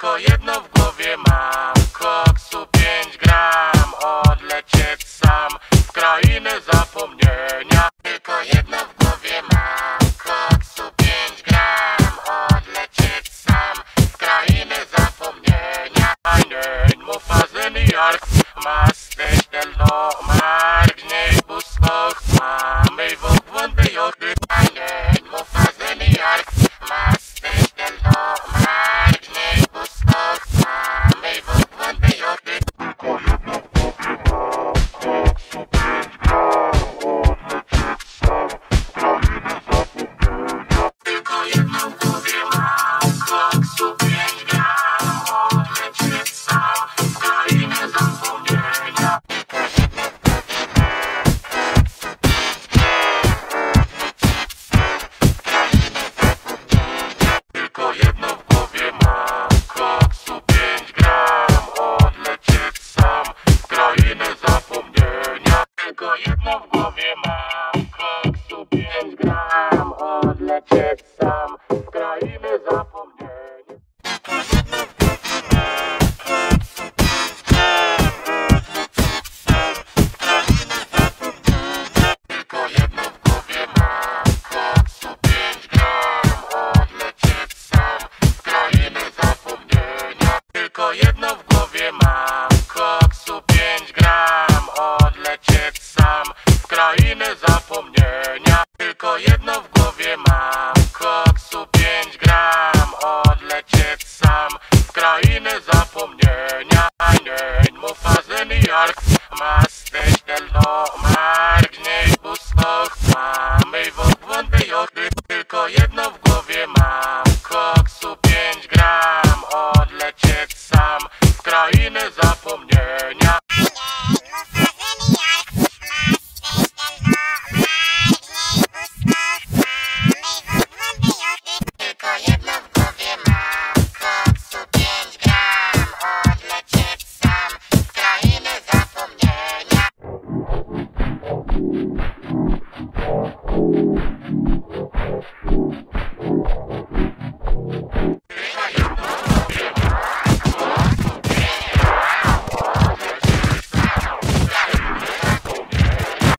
tylko jedno w głowie mam: koksu 5 gram, odlecieć sam w krainę zapomnienia. Tylko jedno w głowie mam: koksu 5 gram, odlecieć sam w krainę zapomnienia. Einen Mufasen York, machst dich denn noch mal nicht bustok, mami wo wunde York. Einen Mufasen York, machst dich denn noch mal nicht bustok, mami wo wunde York. Tylko jedno w głowie mam: koksu 5 gram, odlecieć sam w krainę zapomnienia. Tylko jedno w głowie mam: koksu 5 gram, odlecieć sam w krainę zapomnienia. Tylko jedno w głowie mam: koksu 5 gram, odlecieć sam w krainę zapomnienia. Tylko jedno w głowie mam: koksu 5 gram, odlecieć sam w krainę zapomnienia. Tylko jedno w głowie mam: koksu 5 gram, odlecieć sam w krainę zapomnienia. Tylko jedno w głowie mam: koksu 5 gram, odlecieć sam w krainę zapomnienia. Tylko jedno w głowie mam: koksu 5 gram, odlecieć sam w krainę zapomnienia.